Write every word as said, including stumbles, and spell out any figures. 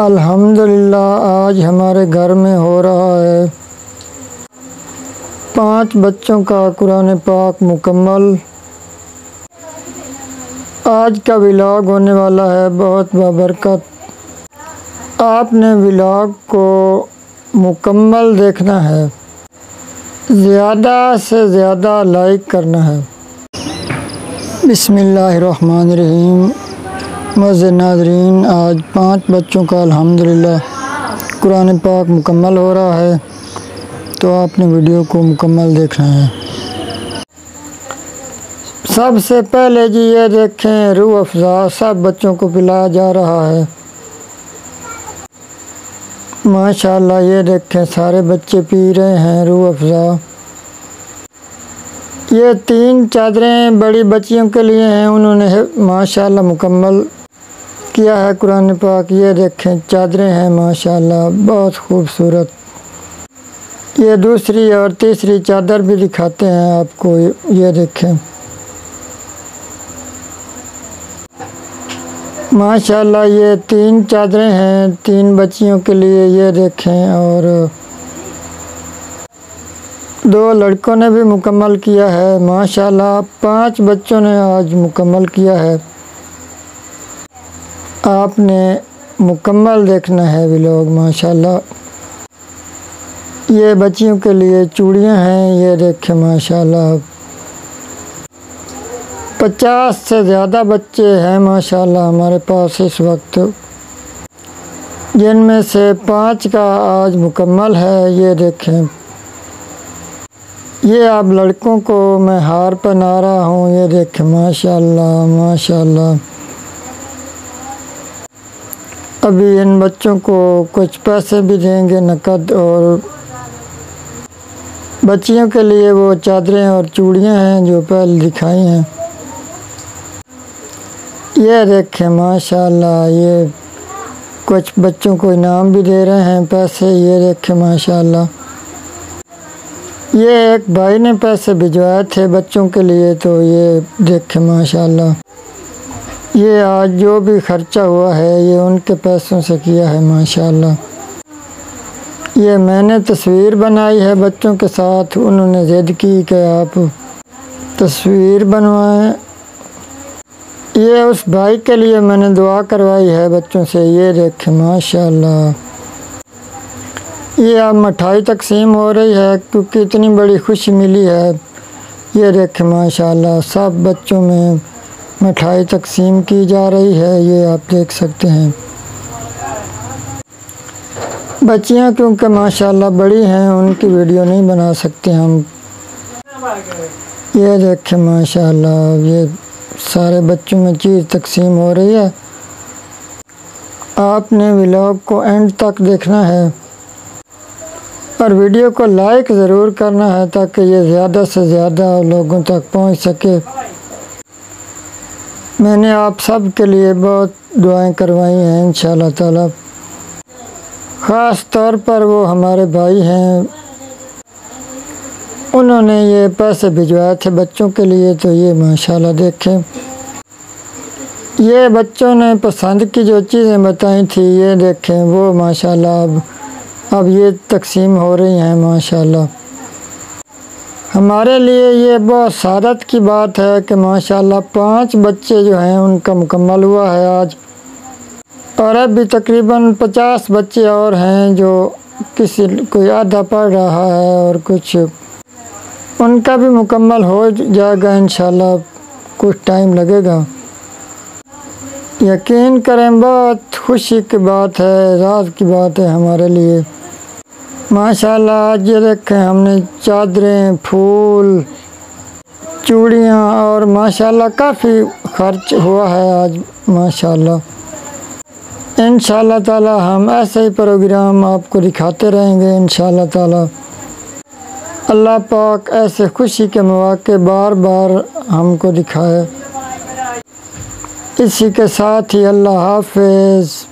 अल्हम्दुलिल्लाह आज हमारे घर में हो रहा है। पांच बच्चों का कुरान पाक मुकम्मल। आज का व्लॉग होने वाला है बहुत बाबरकत। आपने व्लॉग को मुकम्मल देखना है, ज़्यादा से ज़्यादा लाइक करना है। बिस्मिल्लाहिर्रहमानिर्रहीम। मौज़ूद नाज़रीन, आज पांच बच्चों का अल्हम्दुलिल्लाह कुरान पाक मुकम्मल हो रहा है, तो आपने वीडियो को मुकम्मल देखना है। सबसे पहले जी ये देखें, रूह अफ़ज़ा सब बच्चों को पिलाया जा रहा है। माशाल्लाह, ये देखें सारे बच्चे पी रहे हैं रूह अफ़ज़ा। ये तीन चादरें बड़ी बच्चियों के लिए हैं, उन्होंने माशाल्लाह मुकम्मल किया है कुरान पाक। ये देखें चादरें हैं माशाल्लाह बहुत खूबसूरत। ये दूसरी और तीसरी चादर भी दिखाते हैं आपको। ये देखें माशाल्लाह, ये तीन चादरें हैं तीन बच्चियों के लिए। ये देखें, और दो लड़कों ने भी मुकम्मल किया है माशाल्लाह। पांच बच्चों ने आज मुकम्मल किया है। आपने मुकम्मल देखना है व्लॉग माशाल्लाह। ये बच्चियों के लिए चूड़ियां हैं, ये देखें माशाल्लाह। पचास से ज़्यादा बच्चे हैं माशाल्लाह हमारे पास इस वक्त, जिनमें से पांच का आज मुकम्मल है। ये देखें, ये आप लड़कों को मैं हार पहना रहा हूँ। ये देखें माशाल्लाह माशाल्लाह। अभी इन बच्चों को कुछ पैसे भी देंगे नकद, और बच्चियों के लिए वो चादरें और चूड़ियाँ हैं जो पहले दिखाई हैं। ये देखें माशाल्लाह, ये कुछ बच्चों को इनाम भी दे रहे हैं पैसे। ये देखें माशाल्लाह, ये एक भाई ने पैसे भिजवाए थे बच्चों के लिए, तो ये देखें माशाल्लाह। ये आज जो भी खर्चा हुआ है ये उनके पैसों से किया है माशाल्लाह। ये मैंने तस्वीर बनाई है बच्चों के साथ, उन्होंने ज़िद की कि आप तस्वीर बनवाएं। ये उस भाई के लिए मैंने दुआ करवाई है बच्चों से। ये देखें माशाल्लाह, ये अब मिठाई तकसीम हो रही है क्योंकि इतनी बड़ी खुशी मिली है। ये देखें माशाल्लाह, सब बच्चों में मिठाई तकसीम की जा रही है। ये आप देख सकते हैं, बच्चियां क्योंकि माशाल्लाह बड़ी हैं उनकी वीडियो नहीं बना सकते हम। ये देखें माशाल्लाह, ये सारे बच्चों में चीज़ तकसीम हो रही है। आपने व्लॉग को एंड तक देखना है और वीडियो को लाइक ज़रूर करना है ताकि ये ज़्यादा से ज़्यादा लोगों तक पहुंच सके। मैंने आप सब के लिए बहुत दुआएं करवाई हैं इंशाल्लाह ताला। ख़ास तौर पर वो हमारे भाई हैं, उन्होंने ये पैसे भिजवाए थे बच्चों के लिए, तो ये माशाल्लाह देखें। ये बच्चों ने पसंद की जो चीज़ें बताई थी, ये देखें वो माशाल्लाह अब ये तकसीम हो रही हैं माशाल्लाह। हमारे लिए ये बहुत सादत की बात है कि माशाल्लाह पांच बच्चे जो हैं उनका मुकम्मल हुआ है आज, और अब भी तकरीबन पचास बच्चे और हैं जो किसी कोई आधा पढ़ रहा है और कुछ उनका भी मुकम्मल हो जाएगा इंशाल्लाह। कुछ टाइम लगेगा, यकीन करें। बहुत खुशी की बात है, राज की बात है हमारे लिए माशाल्लाह। आज ये देखें हमने चादरें, फूल, चूड़ियाँ, और माशाल्लाह काफ़ी खर्च हुआ है आज माशाल्लाह। इंशाल्लाह ताला हम ऐसे ही प्रोग्राम आपको दिखाते रहेंगे इंशाल्लाह ताला। अल्लाह पाक ऐसे खुशी के मौके बार बार हमको दिखाए। इसी के साथ ही अल्लाह हाफ़िज़।